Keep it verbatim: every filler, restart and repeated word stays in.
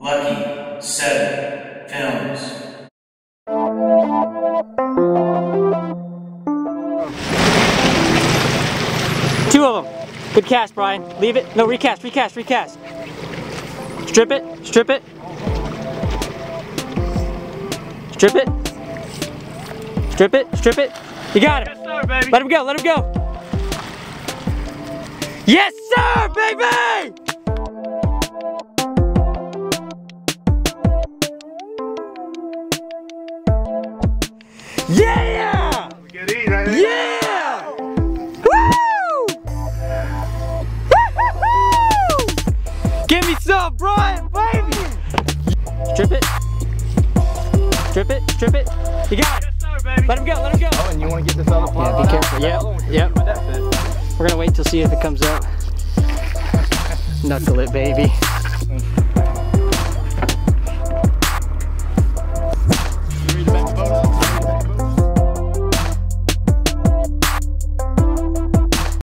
Lucky Seven Films. Two of them. Good cast, Brian. Leave it. No, recast, recast, recast. Strip it, strip it. Strip it. Strip it, strip it. You got it. Yes, sir, baby. Let him go, let him go. Yes, sir, baby! Yeah! Get in, right? Yeah! Woo! Woo-hoo-hoo! Give me some, Brian, baby! Strip it. Strip it, strip it. You got it. Yes, sir, baby. Let him go, let him go. Oh, and you want to get this other plot? Yeah, be careful. Yep, yep. We're going to wait till see if it comes out. Knuckle it, baby.